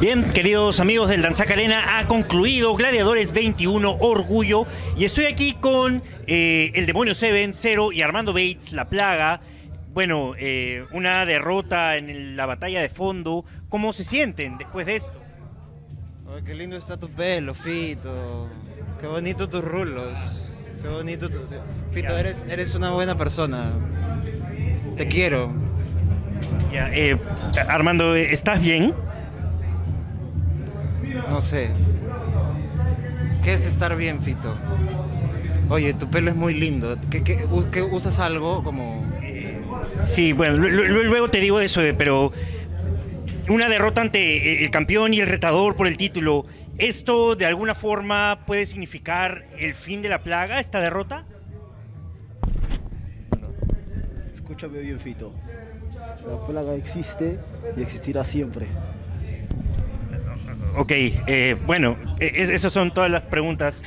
Bien, queridos amigos del Danzacalena, ha concluido Gladiadores 21 Orgullo y estoy aquí con el Demonio 7-0 y Armando Bates, la Plaga. Bueno, una derrota en la batalla de fondo. ¿Cómo se sienten después de esto? Ay, qué lindo está tu pelo, Fito. Qué bonito tus rulos. Qué bonito tu... Fito, eres una buena persona. Te quiero. Ya, Armando, ¿estás bien? No sé. ¿Qué es estar bien, Fito? Oye, tu pelo es muy lindo. ¿Qué usas algo como...? Sí, bueno, luego te digo eso, pero... Una derrota ante el campeón y el retador por el título. ¿Esto de alguna forma puede significar el fin de la Plaga, esta derrota? Bueno, escúchame bien, Fito. La Plaga existe y existirá siempre. Ok, bueno, esas son todas las preguntas.